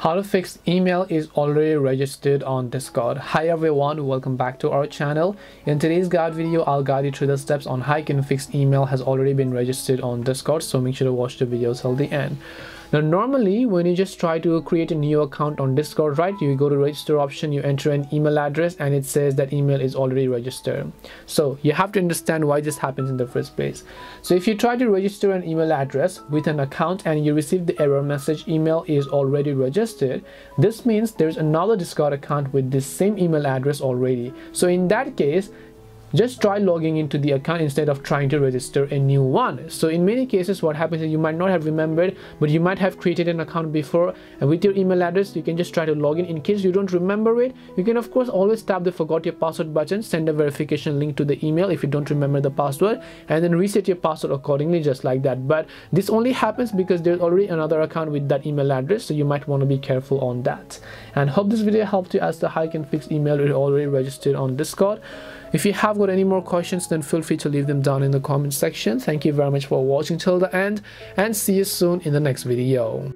How to fix email is already registered on Discord. Hi everyone, welcome back to our channel. In today's guide video, I'll guide you through the steps on how you can fix email has already been registered on Discord, so make sure to watch the video till the end. Now normally when you just try to create a new account on Discord, right, you go to register option, you enter an email address and it says that email is already registered. So you have to understand why this happens in the first place. So if you try to register an email address with an account and you receive the error message email is already registered, this means there's another Discord account with this same email address already. So in that case, just try logging into the account instead of trying to register a new one. So in many cases what happens is you might not have remembered, but you might have created an account before, and with your email address you can just try to log in. In case you don't remember it, you can of course always tap the forgot your password button, send a verification link to the email if you don't remember the password, and then reset your password accordingly, just like that. But this only happens because there's already another account with that email address, so you might want to be careful on that. And hope this video helped you as to how you can fix email if you're already registered on Discord. If you have got any more questions, then feel free to leave them down in the comment section. Thank you very much for watching till the end, and see you soon in the next video.